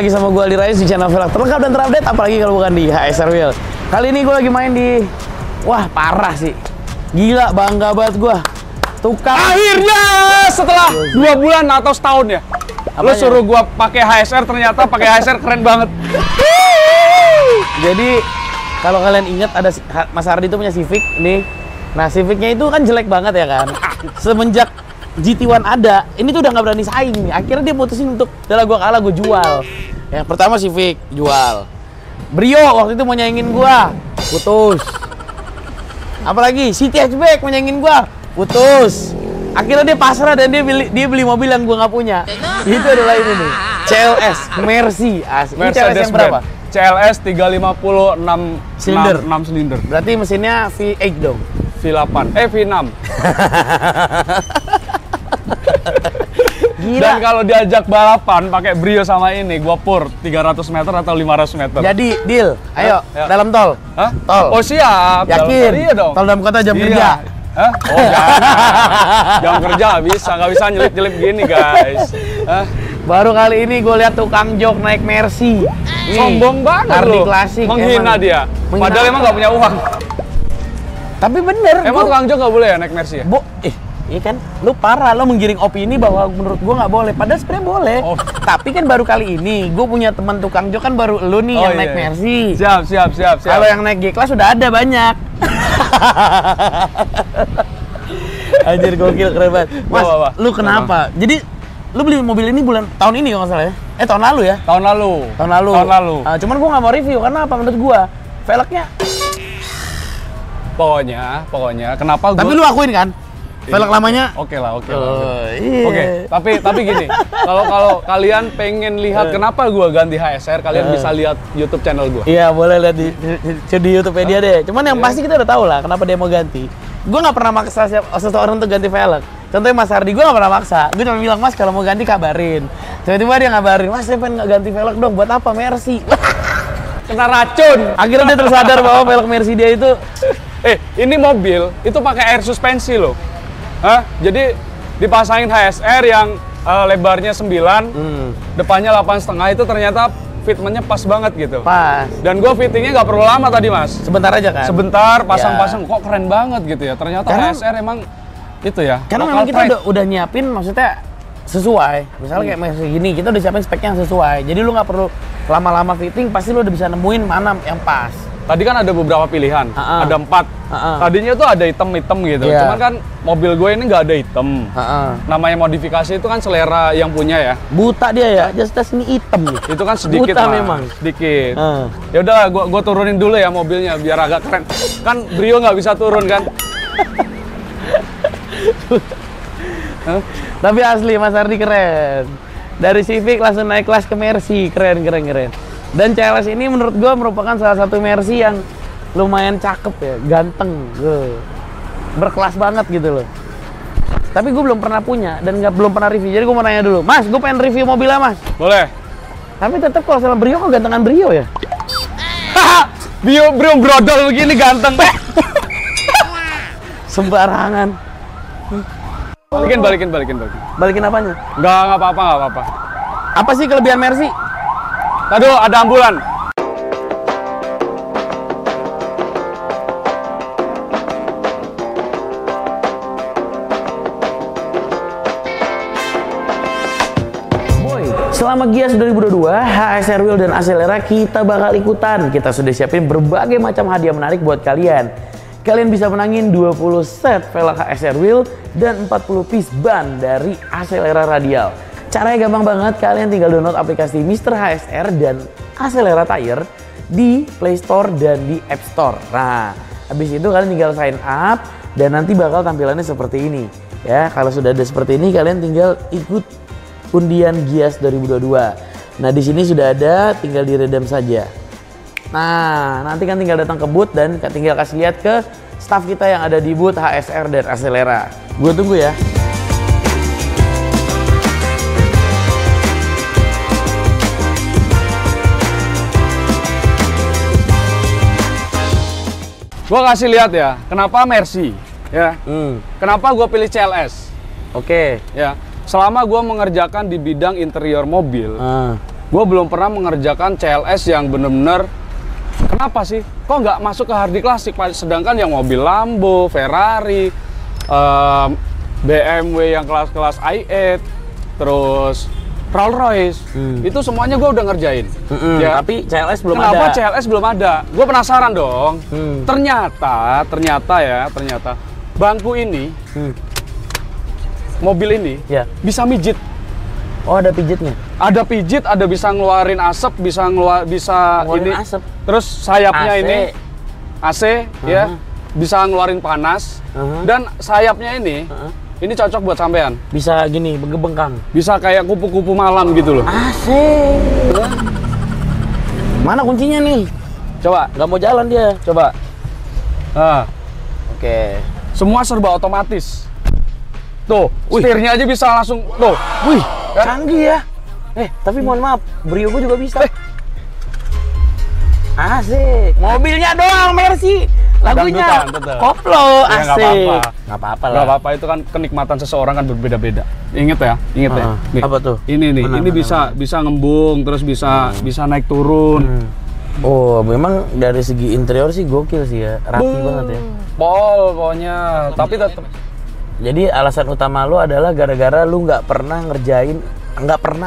balik lagi sama gue Di Rais di channel velg terlengkap dan terupdate, apalagi kalau bukan di HSR Wheel. Kali ini gue lagi main di, wah parah sih, gila, bangga banget gue. Tukang akhirnya setelah 2 bulan atau setahun ya. Apanya? Lo suruh gue pakai HSR, ternyata pakai HSR keren banget. Jadi kalau kalian ingat ada Mas Ardi itu punya Civic nih. Nah Civicnya itu kan jelek banget ya kan. Semenjak GT1 ada, ini tuh udah nggak berani saing. Akhirnya dia putusin untuk, udahlah gue kalah, gue jual. Yang pertama Civic, jual. Brio waktu itu mau nyaingin gue, putus. Apalagi City Hatchback mau nyaingin gue, putus. Akhirnya dia pasrah dan dia beli mobil yang gue nggak punya. Itu adalah ini nih, CLS Mercy. Ini CLS yang berapa? CLS 350 6 silinder. Berarti mesinnya V8 dong. V6. Gila. Dan kalau diajak balapan pakai Brio sama ini, gua pur 300 meter atau 500 meter. Jadi deal, ayo ya. Dalam tol. Hah? Tol. Oh siap. Yakin? Iya dong. Tol dalam kota jam iya. Kerja. Hah? Oh jam kerja nggak bisa nyelip-nyelip gini guys. Hah? Baru kali ini gue lihat tukang jok naik Mercy. Sombong banget loh. Klasik. Menghina emang. Dia. Menghina padahal apa? Emang nggak punya uang. Tapi bener. Emang tukang jok nggak boleh ya naik Mercy ya? Iya kan, lu parah, lu menggiring opini bahwa menurut gua nggak boleh, padahal sebenarnya boleh. Oh. Tapi kan baru kali ini, gua punya teman tukang jok kan baru lu nih yang naik Mercy. Siap. Kalau yang naik G-Class sudah ada banyak. Anjir gokil, keren banget. Mas, lu kenapa? Jadi, lu beli mobil ini tahun ini kalau nggak salah ya? Tahun lalu ya? Tahun lalu. Cuman gua nggak mau review, karena apa? Menurut gua, velgnya. Pokoknya, kenapa gua... Tapi lu akuin kan? Velg lamanya oke lah. Tapi gini, kalau kalian pengen lihat kenapa gua ganti HSR, kalian bisa lihat YouTube channel gua. Iya, boleh lihat di YouTube-nya dia deh. Cuman yang pasti kita udah tahu lah kenapa dia mau ganti. Gua nggak pernah maksa seseorang untuk ganti velg. Contohnya Mas Ardi, gua nggak pernah maksa. Gua cuma bilang, Mas kalau mau ganti kabarin. Tiba-tiba dia ngabarin, Mas saya pengen ganti velg dong, buat apa? Mercy. Kena racun. Akhirnya dia tersadar bahwa velg Mercy dia itu ini mobil itu pakai air suspensi loh. Hah? Jadi dipasangin HSR yang lebarnya 9, depannya 8,5, itu ternyata fitmentnya pas banget gitu. Pas. Dan gue fittingnya nggak perlu lama tadi mas. Sebentar aja kan? Sebentar, pasang-pasang kok keren banget gitu ya. Ternyata karena, HSR emang itu ya. Karena memang kita udah nyiapin, maksudnya sesuai. Misalnya kayak Mercy gini, kita udah siapin speknya yang sesuai. Jadi lu nggak perlu lama-lama fitting, pasti lu udah bisa nemuin mana yang pas. Tadi kan ada beberapa pilihan, ada 4. Tadinya tuh ada hitam-hitam gitu, cuman kan mobil gue ini nggak ada hitam. Namanya modifikasi itu kan selera yang punya ya. Buta dia ya, just ini hitam. Itu kan sedikit buta memang. Sedikit. Ya udah, gue turunin dulu ya mobilnya biar agak keren. Kan Brio nggak bisa turun kan. Tapi asli Mas Ardi keren. Dari Civic langsung naik kelas ke Mercy, keren. Dan CLS ini menurut gue merupakan salah satu Mercy yang lumayan cakep ya, ganteng, berkelas banget gitu loh. Tapi gue belum pernah punya dan belum pernah review, jadi gue mau nanya dulu. Mas, gue pengen review mobilnya mas. Boleh. Tapi tetap kalau sama Brio kok gantengan Brio ya? Brio brodol begini ganteng. Sembarangan. Balikin. Balikin apanya? Nggak apa-apa. Apa sih kelebihan Mercy? Tadu, ada ambulan. Selama Gias 2022, HSR Wheel dan Acelera kita bakal ikutan. Kita sudah siapin berbagai macam hadiah menarik buat kalian. Kalian bisa menangin 20 set velg HSR Wheel dan 40 piece ban dari Acelera Radial. Caranya gampang banget, kalian tinggal download aplikasi Mister HSR dan Acelera Tire di Play Store dan di App Store. Nah, habis itu kalian tinggal sign up dan nanti bakal tampilannya seperti ini. Ya, kalau sudah ada seperti ini, kalian tinggal ikut undian Gias 2022. Nah, di sini sudah ada, tinggal diredam saja. Nah, nanti kan tinggal datang ke booth dan tinggal kasih lihat ke staff kita yang ada di booth HSR dan Acelera. Gue tunggu ya. Gua kasih lihat ya, kenapa Mercy ya? Kenapa gua pilih CLS? Oke. Ya, selama gua mengerjakan di bidang interior mobil, gue belum pernah mengerjakan CLS yang bener-bener kenapa sih kok nggak masuk ke Hardy Classic, sedangkan yang mobil Lambo, Ferrari, BMW yang kelas-kelas i8, terus Rolls Royce, itu semuanya gue udah ngerjain. Ya. Tapi CLS belum ada. Kenapa CLS belum ada? Gue penasaran dong. Ternyata bangku ini, mobil ini bisa mijit. Oh, ada pijitnya? Ada pijit, ada bisa ngeluarin asap, bisa ngeluarin asap. Terus sayapnya AC. Ini AC ya, bisa ngeluarin panas. Dan sayapnya ini cocok buat sampean. Bisa gini, bengkang. Bisa kayak kupu-kupu malam gitu loh. Asik. Ya. Mana kuncinya nih? Coba, nggak mau jalan dia. Coba. Oke. Semua serba otomatis. Tuh, setirnya aja bisa langsung. Tuh, wih, canggih ya. Tapi mohon maaf, Brio gue juga bisa. Asik. Mobilnya doang, Mercy. Lagunya koplo, asik. Nggak apa-apa lah. Nggak apa-apa, itu kan kenikmatan seseorang kan berbeda-beda. Ingat ya. Nih, apa tuh? Ini nih, bisa ngembung, terus bisa naik turun. Oh, memang dari segi interior sih gokil sih ya, rapi banget ya. Pokoknya, tapi tetap. Jadi alasan utama lu adalah gara-gara lu nggak pernah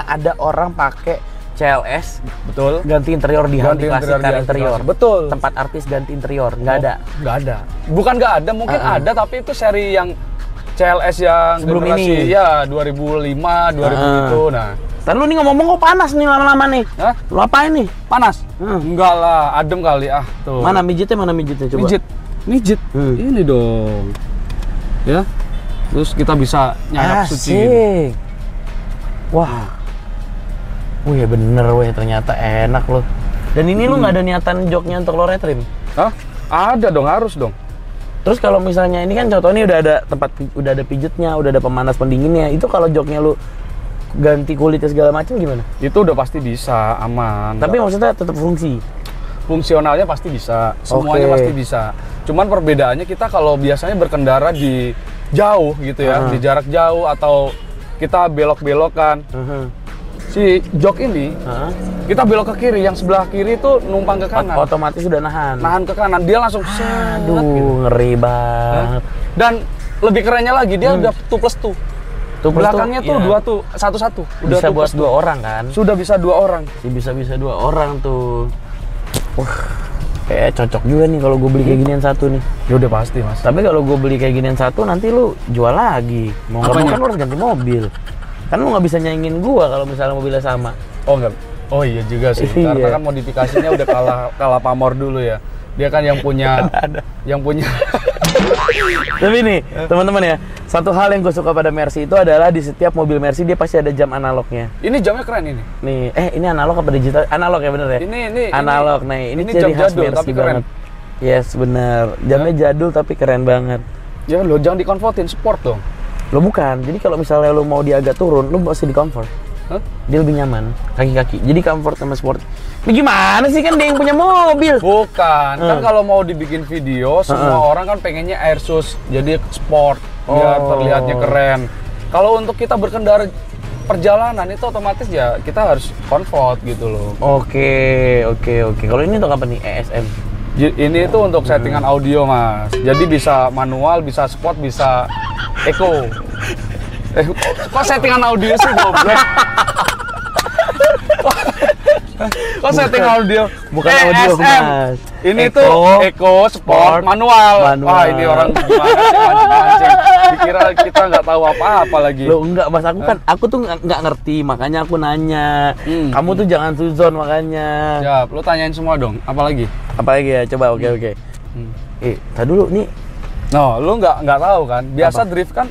ada orang pakai CLS, betul. Ganti interior di Hardy Classic Car interior. Betul. Tempat artis ganti interior, nggak ada. Nggak ada. Bukan nggak ada, mungkin ada, tapi itu seri yang CLS yang sebelum ini. Ya, 2005, 2000 itu. Nah, ntar lu nih ngomong kok panas nih lama-lama nih. Hah? Lu apain nih? Panas? Enggak lah, adem kali ah. Tuh. Mana mijitnya coba? Mijit. Ini dong. Ya. Terus kita bisa nyayap suci. Wah. Wih bener weh, ternyata enak loh. Dan ini lu nggak ada niatan joknya untuk lo retrim? Hah? Ada dong, harus dong. Terus kalau misalnya ini kan contohnya udah ada pijitnya, udah ada pemanas pendinginnya. Itu kalau joknya lu ganti kulitnya segala macam gimana? Itu udah pasti bisa, aman. Tapi maksudnya tetap fungsi? Fungsionalnya pasti bisa, semuanya pasti bisa. Cuman perbedaannya kita kalau biasanya berkendara di jauh gitu ya, di jarak jauh atau kita belok-belokan. Si jok ini, kita belok ke kiri, yang sebelah kiri itu numpang ke kanan. Otomatis sudah nahan ke kanan, dia langsung set. Aduh, gitu. Ngeri banget. Dan lebih kerennya lagi, dia udah 2+2. Belakangnya tuh 2+1. Bisa buat 2 orang kan? Sudah bisa 2 orang. Bisa 2 orang tuh. Wah, kayak cocok juga nih kalau gue beli kayak ginian satu nih. Ya udah pasti, Mas. Tapi kalau gue beli kayak ginian satu, nanti lu jual lagi. Mau nggak mau kan lu harus ganti mobil. Kan lu nggak bisa nyaingin gua kalau misalnya mobilnya sama. Oh enggak. Oh iya juga sih. Karena kan modifikasinya udah kalah pamor dulu ya. Dia kan yang punya Tapi nih, teman-teman ya, satu hal yang gue suka pada Mercy itu adalah di setiap mobil Mercy dia pasti ada jam analognya. Ini jamnya keren ini. Nih, ini analog apa digital? Analog ya bener ya? Ini analog nih. Ini ciri khas Mercy banget. Yes, bener. Jamnya jadul tapi keren banget. Ya lo jangan dikonvertin sport dong. Lo bukan, jadi kalau misalnya lo mau dia agak turun, lo masih di comfort. Dia lebih nyaman, kaki-kaki. Jadi comfort sama sport. Ini gimana sih, kan dia yang punya mobil? Bukan, kan kalau mau dibikin video, semua orang kan pengennya airsus, jadi sport, biar terlihatnya keren. Kalau untuk kita berkendara perjalanan itu otomatis ya kita harus comfort gitu loh. Oke. Kalau ini untuk apa nih? ESM? Ini itu untuk settingan audio, Mas. Jadi bisa manual, bisa sport, bisa eco. Kok settingan audio sih goblok? Kok setting audio? Bukan audio, Mas. Ini tuh eco, sport, manual. Wah, ini orang gimana sih mancing-mancing. Dikira kita nggak tahu apa-apa lagi. Loh, enggak, Mas. Aku tuh nggak ngerti, makanya aku nanya. Kamu tuh jangan suzon makanya. Siap, lu tanyain semua dong. Apalagi ya, coba oke. Tadi dulu nih. No, lu nggak tahu kan? Biasa drift kan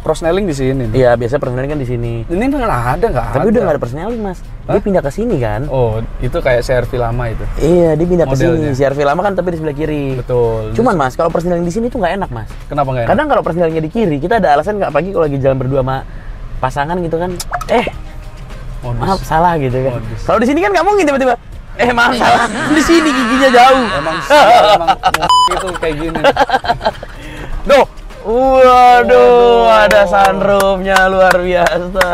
persneling di sini. Iya, biasa persneling kan di sini. Ini nggak ada nggak? Tapi udah nggak ada persneling, Mas. Dia pindah ke sini kan? Oh, itu kayak CRV lama itu. Iya, dia pindah ke sini. CRV lama kan tapi di sebelah kiri. Betul. Cuman Mas, kalau persneling di sini tuh nggak enak, Mas. Kenapa nggak enak? Kadang kalau persnelingnya di kiri, kita ada alasan nggak pagi kalau lagi jalan berdua sama pasangan gitu kan. Maaf salah gitu kan. Kalau di sini kan nggak mungkin tiba-tiba. Emang salah, di sini giginya jauh. Emang itu kayak gini. Duh, waduh, ada sunroofnya luar biasa.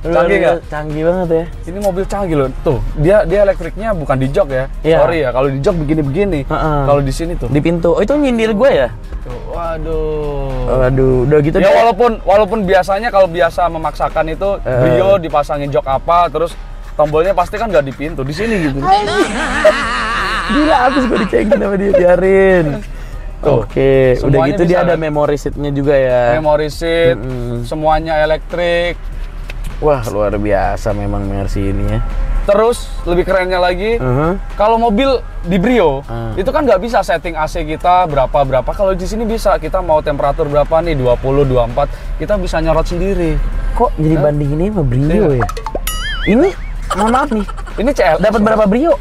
Canggih nggak? Canggih banget ya. Ini mobil canggih loh. Tuh, dia elektriknya bukan di jok ya. Yeah. Sorry ya, kalau di jok begini-begini. Kalau di sini tuh. Di pintu. Oh, itu nyindir gue ya? Tuh, waduh. Udah gitu ya, walaupun biasanya kalau biasa memaksakan itu Brio dipasangin jok apa, terus tombolnya pasti kan nggak di pintu. Di sini gitu. Gila, habis gue dicengin sama dia, biarin. Oke, udah gitu dia ada memory seatnya juga ya. Memory seat, semuanya elektrik. Wah, luar biasa memang Mercy ini ya. Terus lebih kerennya lagi, kalau mobil di Brio itu kan nggak bisa setting AC kita berapa. Kalau di sini bisa, kita mau temperatur berapa nih, 20, 24, kita bisa nyorot sendiri. Kok jadi bandinginnya sama Brio ya? Ini, mohon maaf nih, ini CLS dapat berapa Brio?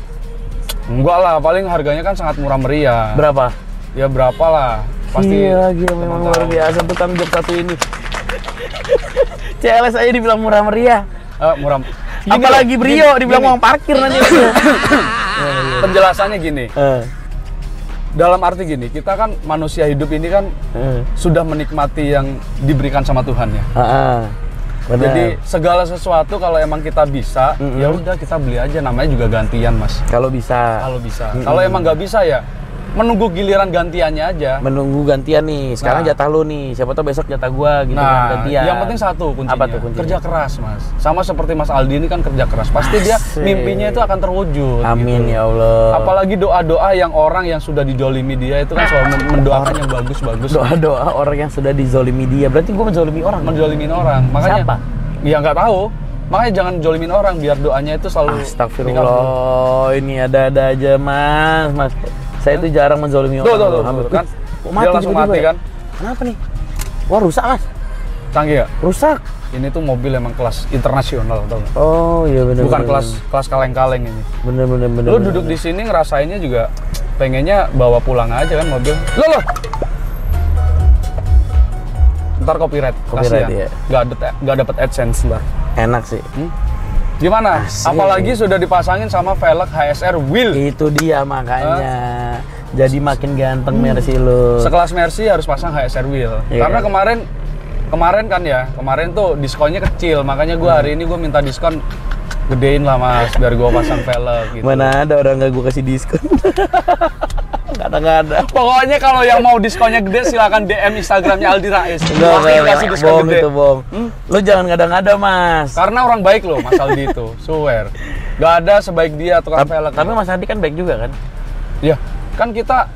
Enggak lah, paling harganya kan sangat murah meriah. Berapa? Ya berapa lah, pasti. Iya, memang luar biasa tukang jok satu ini. CLS aja dibilang murah meriah. Murah. Gini, apalagi Brio dibilang uang parkir nanti. Penjelasannya gini. Dalam arti gini, kita kan manusia hidup ini kan sudah menikmati yang diberikan sama Tuhan ya. Jadi segala sesuatu kalau emang kita bisa, ya udah kita beli aja, namanya juga gantian, Mas. Kalau bisa. Kalau bisa. Kalau emang nggak bisa ya menunggu giliran gantiannya aja. Menunggu gantian nih. Sekarang jatah lo nih. Siapa tau besok jatah gua gitu kan, gantian. Yang penting satu kuncinya. Apa tuh kuncinya? Kerja keras, Mas. Sama seperti Mas Aldi ini kan kerja keras. Pasti dia mimpinya itu akan terwujud. Amin gitu. Ya Allah. Apalagi doa-doa yang orang yang sudah dijolimi dia itu kan selalu mendoakan yang bagus-bagus. Doa-doa orang yang sudah dijolimi dia. Berarti gua menzolimi orang. Menzolimin orang. Makanya siapa? Ya nggak tahu. Makanya jangan jolimin orang biar doanya itu selalu. Astagfirullah. Ini ada-ada aja, Mas. Saya itu jarang menzolimi orang. Tuh, kan? Dia langsung mati kan? Kenapa nih? Wah, rusak, Mas. Canggih ya? Rusak. Ini tuh mobil emang kelas internasional, tau gak? Oh iya, bener. Bukan kelas kaleng-kaleng ini. Bener. Lo duduk di sini ngerasainnya juga pengennya bawa pulang aja kan mobil. Loh. Ntar copyright ya. Gak dapet AdSense ntar. Enak sih. Gimana? Asik. Apalagi sudah dipasangin sama velg HSR wheel. Itu dia makanya. Jadi makin ganteng Mercy lo. Sekelas Mercy harus pasang HSR wheel. Yeah. Karena kemarin kan ya, kemarin tuh diskonnya kecil, makanya gue hari ini gue minta diskon gedein lah, Mas, biar gue pasang velg gitu. Mana ada orang nggak gue kasih diskon? Nggak ada. Pokoknya kalau yang mau diskonnya gede silahkan DM Instagramnya Aldi Rais. Kasih diskon gede. Itu bom. Lo jangan ngada-ngada, Mas. Karena orang baik lo, Mas Aldi itu. Swear. Gak ada sebaik dia tukang velg. Tapi Mas Aldi kan baik juga kan? Iya. Kan kita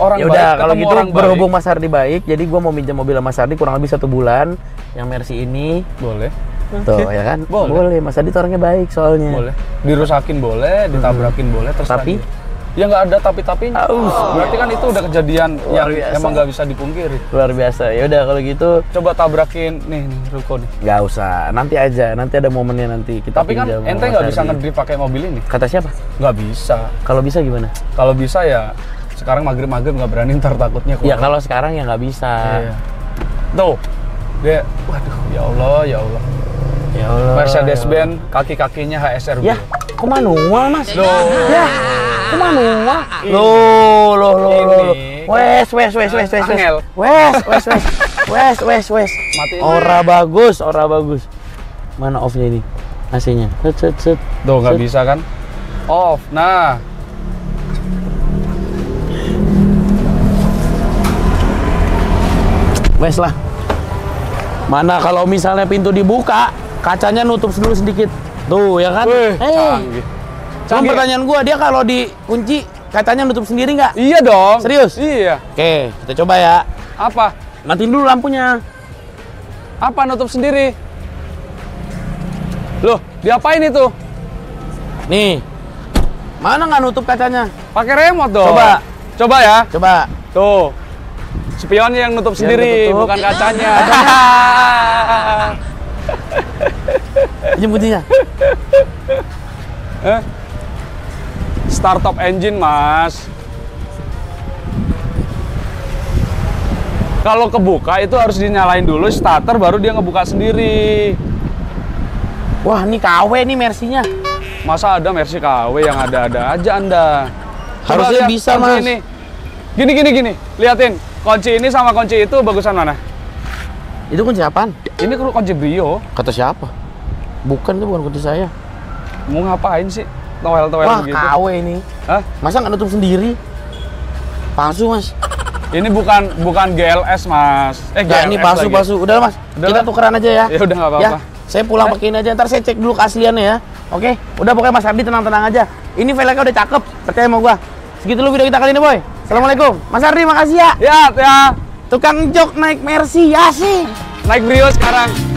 orang baik. Yaudah, kalau gitu berhubung Mas Aldi baik, jadi gue mau minjem mobil Mas Aldi kurang lebih 1 bulan. Yang Mercy ini. Boleh. Tuh ya kan? Boleh. Mas Aldi orangnya baik soalnya. Boleh. Dirusakin boleh, ditabrakin boleh. Tapi ya nggak ada tapi-tapinya. Berarti kan itu udah kejadian yang emang nggak bisa dipungkiri. Luar biasa. Ya udah kalau gitu coba tabrakin nih ruko nih. Nggak usah. Nanti aja. Nanti ada momennya nanti kita. Tapi kan ente nggak bisa ngedrift pakai mobil ini. Kata siapa? Nggak bisa. Kalau bisa gimana? Kalau bisa ya sekarang maghrib nggak berani, ntar takutnya. Ya kalau sekarang ya nggak bisa. Iya. Tuh dia. Waduh. Ya Allah. Mercedes-Benz kaki-kakinya HSR. Ya. Kok manual, Mas? Wes. Ora bagus. Mana off-nya ini? AC-nya. Set. Tuh enggak bisa kan? Off. Nah. Wes lah. Mana kalau misalnya pintu dibuka, kacanya nutup dulu sedikit. Tuh, ya kan? Canggih. Cuma pertanyaan gue, dia kalau dikunci katanya nutup sendiri nggak? Iya dong. Serius? Iya. Oke, kita coba ya. Apa? Matiin dulu lampunya. Apa nutup sendiri? Loh, diapain itu? Nih, mana nggak nutup kacanya? Pakai remote dong. Coba ya. Coba. Tuh, spionnya yang nutup sendiri, bukan kacanya. Ini kuncinya. Startup engine, Mas. Kalau kebuka itu harus dinyalain dulu starter baru dia ngebuka sendiri. Wah, ini KW nih Mercy-nya. Masa ada Mercy KW yang ada-ada aja Anda. Harusnya bisa, Mas. Ini. Gini. Liatin, kunci ini sama kunci itu bagusan mana? Itu kunci apaan? Ini kunci Brio. Kata siapa? Bukan, itu bukan kunci saya. Mau ngapain sih? Towel-towel begitu. Wah, KW ini. Hah? Masa nggak nutup sendiri? Palsu, Mas. Ini bukan GLS, Mas. GLS ini palsu-palsu. Udah, Mas. Udah kita tukeran aja ya. Ya udah, nggak apa-apa. Ya, saya pulang pakai ini aja. Ntar saya cek dulu keasliannya ya. Oke? Udah, pokoknya Mas Abdi tenang-tenang aja. Ini velgnya udah cakep. Percaya sama gua. Segitu dulu video kita kali ini, Boy. Assalamualaikum. Mas Ardi, makasih ya. Ya. Tukang jok naik Mercy, ya sih. Naik Brio sekarang.